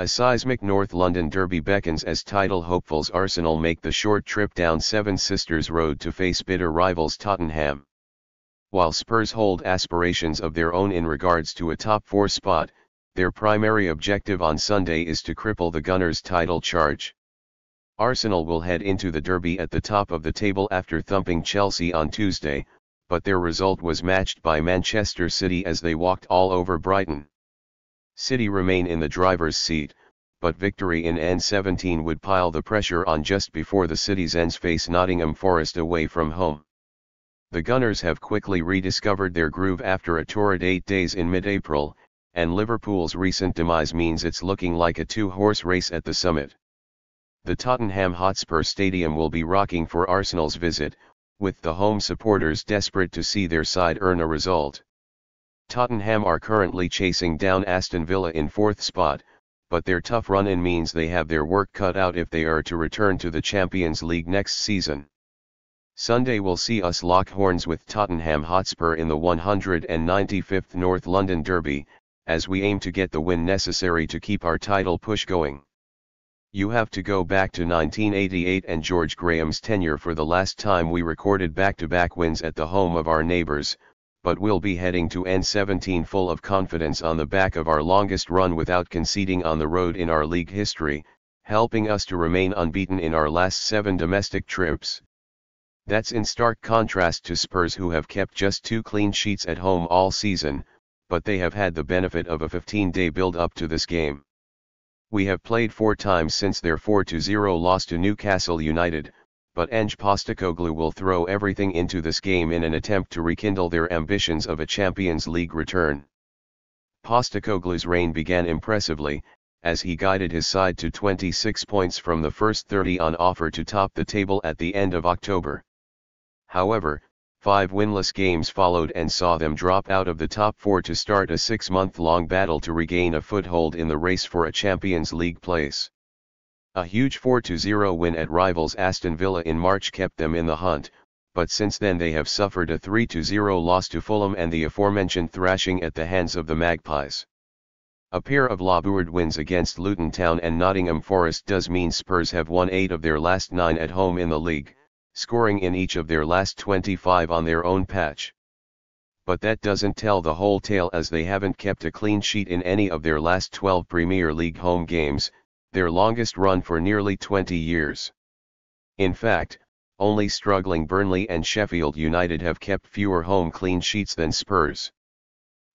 A seismic North London derby beckons as title hopefuls Arsenal make the short trip down Seven Sisters Road to face bitter rivals Tottenham. While Spurs hold aspirations of their own in regards to a top-4 spot, their primary objective on Sunday is to cripple the Gunners' title charge. Arsenal will head into the derby at the top of the table after thumping Chelsea on Tuesday, but their result was matched by Manchester City as they walked all over Brighton. City remain in the driver's seat, but victory in N17 would pile the pressure on just before the City's Ns face Nottingham Forest away from home. The Gunners have quickly rediscovered their groove after a torrid 8 days in mid-April, and Liverpool's recent demise means it's looking like a two-horse race at the summit. The Tottenham Hotspur Stadium will be rocking for Arsenal's visit, with the home supporters desperate to see their side earn a result. Tottenham are currently chasing down Aston Villa in 4th spot, but their tough run-in means they have their work cut out if they are to return to the Champions League next season. Sunday will see us lock horns with Tottenham Hotspur in the 195th North London Derby, as we aim to get the win necessary to keep our title push going. You have to go back to 1988 and George Graham's tenure for the last time we recorded back-to-back wins at the home of our neighbours, but we'll be heading to N17 full of confidence on the back of our longest run without conceding on the road in our league history, helping us to remain unbeaten in our last 7 domestic trips. That's in stark contrast to Spurs, who have kept just 2 clean sheets at home all season, but they have had the benefit of a 15-day build-up to this game. We have played 4 times since their 4-0 loss to Newcastle United, but Ange Postecoglou will throw everything into this game in an attempt to rekindle their ambitions of a Champions League return. Postecoglou's reign began impressively, as he guided his side to 26 points from the first 30 on offer to top the table at the end of October. However, 5 winless games followed and saw them drop out of the top 4 to start a 6-month-long battle to regain a foothold in the race for a Champions League place. A huge 4-0 win at rivals Aston Villa in March kept them in the hunt, but since then they have suffered a 3-0 loss to Fulham and the aforementioned thrashing at the hands of the Magpies. A pair of laboured wins against Luton Town and Nottingham Forest does mean Spurs have won 8 of their last 9 at home in the league, scoring in each of their last 25 on their own patch. But that doesn't tell the whole tale, as they haven't kept a clean sheet in any of their last 12 Premier League home games, their longest run for nearly 20 years. In fact, only struggling Burnley and Sheffield United have kept fewer home clean sheets than Spurs.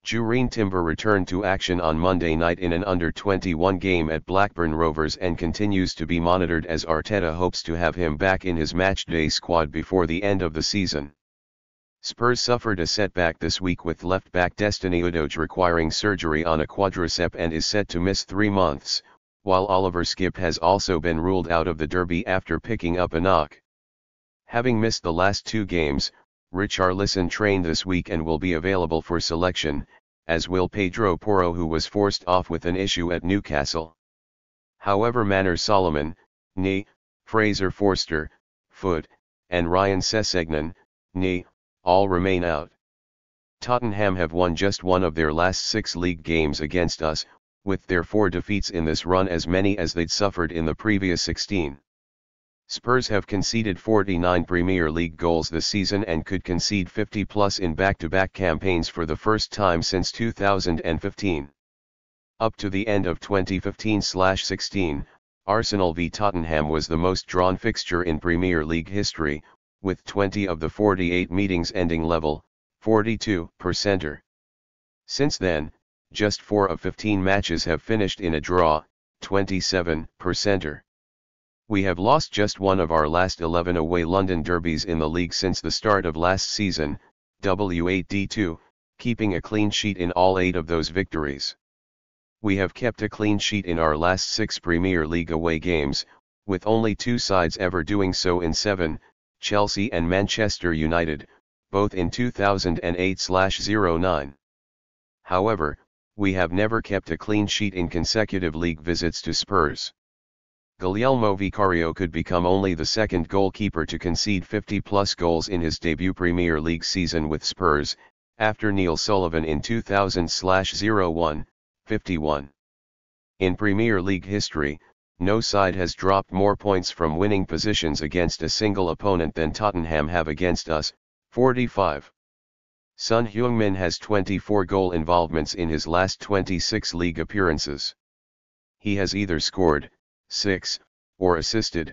Jurrien Timber returned to action on Monday night in an under-21 game at Blackburn Rovers and continues to be monitored, as Arteta hopes to have him back in his matchday squad before the end of the season. Spurs suffered a setback this week with left-back Destiny Udogie requiring surgery on a quadricep and is set to miss 3 months, while Oliver Skipp has also been ruled out of the derby after picking up a knock. Having missed the last 2 games, Richarlison trained this week and will be available for selection, as will Pedro Porro, who was forced off with an issue at Newcastle. However, Manor Solomon, knee, Fraser Forster, foot, and Ryan Sessegnon, knee, all remain out. Tottenham have won just 1 of their last 6 league games against us, with their 4 defeats in this run as many as they'd suffered in the previous 16. Spurs have conceded 49 Premier League goals this season and could concede 50+ in back-to-back campaigns for the first time since 2015. Up to the end of 2015-16, Arsenal v Tottenham was the most drawn fixture in Premier League history, with 20 of the 48 meetings ending level, 42%. Since then, just 4 of 15 matches have finished in a draw, 27%. We have lost just 1 of our last 11 away London derbies in the league since the start of last season, W8D2, keeping a clean sheet in all 8 of those victories. We have kept a clean sheet in our last 6 Premier League away games, with only 2 sides ever doing so in 7, Chelsea and Manchester United, both in 2008-09. However, we have never kept a clean sheet in consecutive league visits to Spurs. Guglielmo Vicario could become only the second goalkeeper to concede 50+ goals in his debut Premier League season with Spurs, after Neil Sullivan in 2000-01, 51. In Premier League history, no side has dropped more points from winning positions against a single opponent than Tottenham have against us, 45. Son Heung-min has 24 goal involvements in his last 26 league appearances. He has either scored 6, or assisted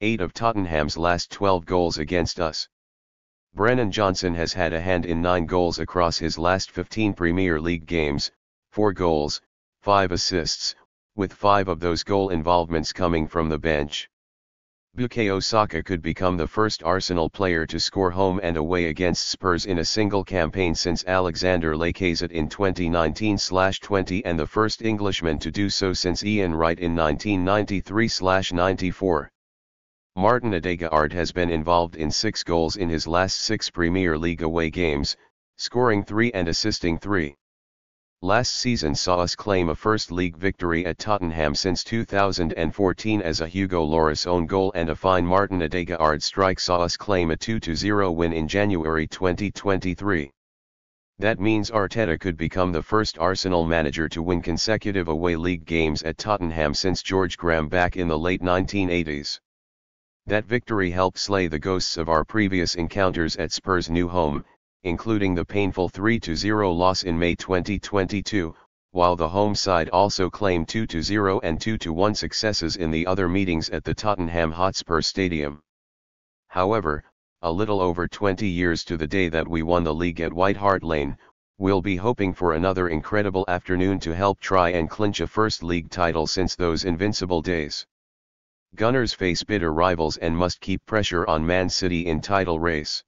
8 of Tottenham's last 12 goals against us. Brennan Johnson has had a hand in 9 goals across his last 15 Premier League games, 4 goals, 5 assists, with 5 of those goal involvements coming from the bench. Bukayo Saka could become the first Arsenal player to score home and away against Spurs in a single campaign since Alexander Lacazette in 2019-20 and the first Englishman to do so since Ian Wright in 1993-94. Martin Ødegaard has been involved in 6 goals in his last 6 Premier League away games, scoring 3 and assisting 3. Last season saw us claim a first league victory at Tottenham since 2014 as a Hugo Lloris own goal and a fine Martin Ødegaard strike saw us claim a 2-0 win in January 2023. That means Arteta could become the first Arsenal manager to win consecutive away league games at Tottenham since George Graham back in the late 1980s. That victory helped slay the ghosts of our previous encounters at Spurs' new home, including the painful 3-0 loss in May 2022, while the home side also claimed 2-0 and 2-1 successes in the other meetings at the Tottenham Hotspur Stadium. However, a little over 20 years to the day that we won the league at White Hart Lane, we'll be hoping for another incredible afternoon to help try and clinch a first league title since those invincible days. Gunners face bitter rivals and must keep pressure on Man City in title race.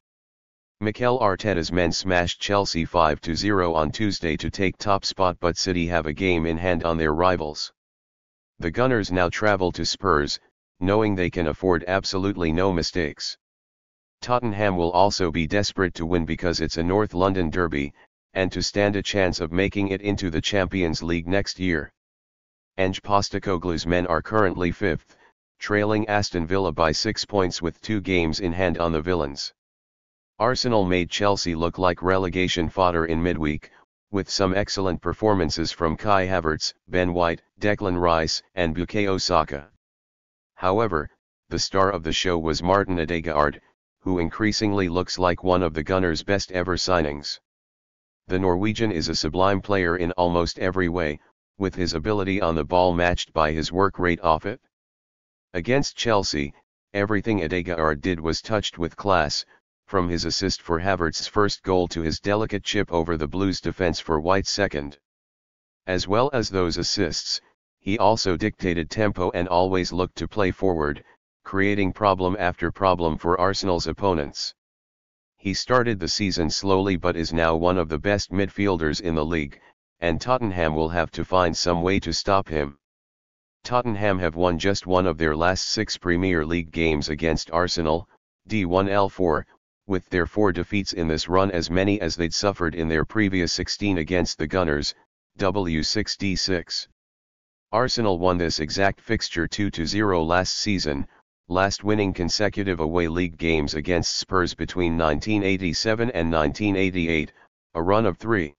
Mikel Arteta's men smashed Chelsea 5-0 on Tuesday to take top spot, but City have a game in hand on their rivals. The Gunners now travel to Spurs, knowing they can afford absolutely no mistakes. Tottenham will also be desperate to win because it's a North London derby, and to stand a chance of making it into the Champions League next year. Ange Postecoglou's men are currently 5th, trailing Aston Villa by 6 points with 2 games in hand on the villains. Arsenal made Chelsea look like relegation fodder in midweek, with some excellent performances from Kai Havertz, Ben White, Declan Rice and Bukayo Saka. However, the star of the show was Martin Ødegaard, who increasingly looks like one of the Gunners' best ever signings. The Norwegian is a sublime player in almost every way, with his ability on the ball matched by his work rate off it. Against Chelsea, everything Ødegaard did was touched with class, from his assist for Havertz's first goal to his delicate chip over the Blues defense for White's second. As well as those assists, he also dictated tempo and always looked to play forward, creating problem after problem for Arsenal's opponents. He started the season slowly but is now one of the best midfielders in the league, and Tottenham will have to find some way to stop him. Tottenham have won just one of their last 6 Premier League games against Arsenal, D1L4, with their 4 defeats in this run as many as they'd suffered in their previous 16 against the Gunners, W6D6. Arsenal won this exact fixture 2-0 last season, last winning consecutive away league games against Spurs between 1987 and 1988, a run of 3.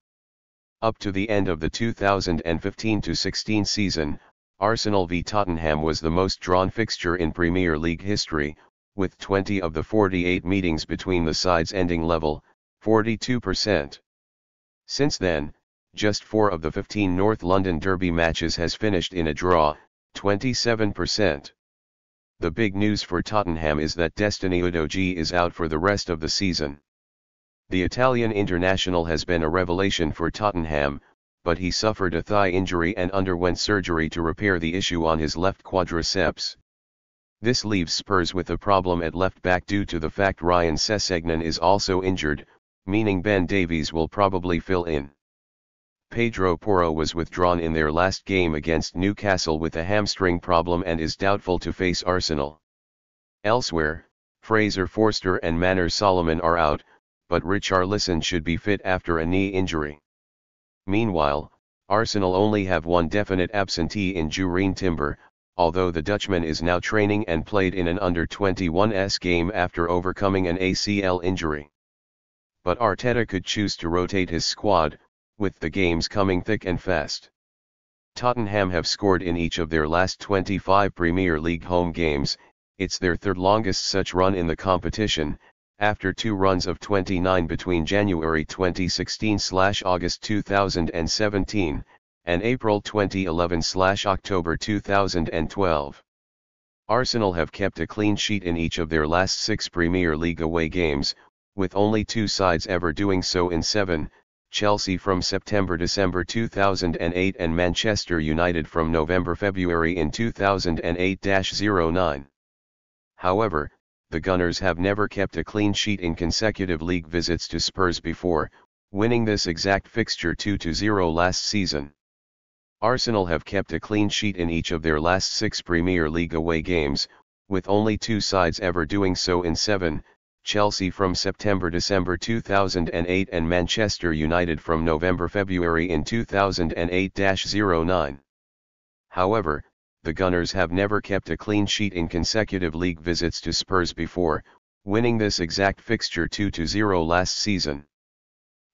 Up to the end of the 2015-16 season, Arsenal v Tottenham was the most drawn fixture in Premier League history, with 20 of the 48 meetings between the sides ending level, 42%. Since then, just 4 of the 15 North London derby matches has finished in a draw, 27%. The big news for Tottenham is that Destiny Udogie is out for the rest of the season. The Italian international has been a revelation for Tottenham, but he suffered a thigh injury and underwent surgery to repair the issue on his left quadriceps. This leaves Spurs with a problem at left back due to the fact Ryan Sessegnon is also injured, meaning Ben Davies will probably fill in. Pedro Porro was withdrawn in their last game against Newcastle with a hamstring problem and is doubtful to face Arsenal. Elsewhere, Fraser Forster and Manor Solomon are out, but Richarlison should be fit after a knee injury. Meanwhile, Arsenal only have one definite absentee in Jurrien Timber, although the Dutchman is now training and played in an under-21s game after overcoming an ACL injury. But Arteta could choose to rotate his squad, with the games coming thick and fast. Tottenham have scored in each of their last 25 Premier League home games. It's their third longest such run in the competition, after two runs of 29 between January 2016/August 2017, and April 2011/October 2012. Arsenal have kept a clean sheet in each of their last 6 Premier League away games, with only two sides ever doing so in 7, Chelsea from September-December 2008 and Manchester United from November-February in 2008-09. However, the Gunners have never kept a clean sheet in consecutive league visits to Spurs before, winning this exact fixture 2-0 last season. Arsenal have kept a clean sheet in each of their last 6 Premier League away games, with only two sides ever doing so in 7, Chelsea from September-December 2008 and Manchester United from November-February in 2008-09. However, the Gunners have never kept a clean sheet in consecutive league visits to Spurs before, winning this exact fixture 2-0 last season.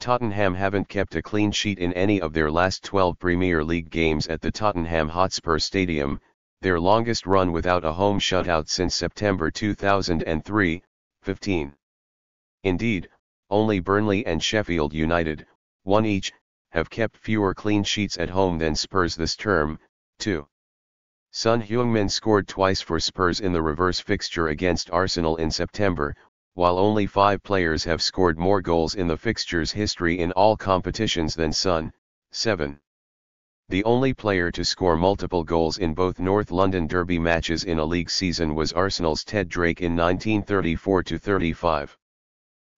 Tottenham haven't kept a clean sheet in any of their last 12 Premier League games at the Tottenham Hotspur Stadium, their longest run without a home shutout since September 2003-15. Indeed, only Burnley and Sheffield United, 1 each, have kept fewer clean sheets at home than Spurs this term, 2. Son Heung-min scored twice for Spurs in the reverse fixture against Arsenal in September, while only 5 players have scored more goals in the fixture's history in all competitions than Son, 7. The only player to score multiple goals in both North London derby matches in a league season was Arsenal's Ted Drake in 1934-35.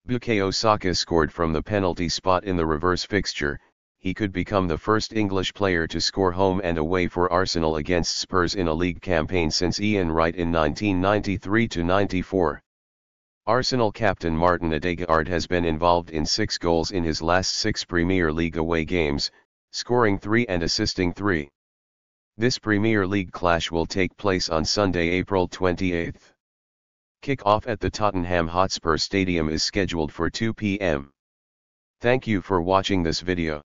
Bukayo Saka scored from the penalty spot in the reverse fixture. He could become the first English player to score home and away for Arsenal against Spurs in a league campaign since Ian Wright in 1993-94. Arsenal captain Martin Ødegaard has been involved in 6 goals in his last 6 Premier League away games, scoring 3 and assisting 3. This Premier League clash will take place on Sunday, April 28. Kick-off at the Tottenham Hotspur Stadium is scheduled for 2 p.m. Thank you for watching this video.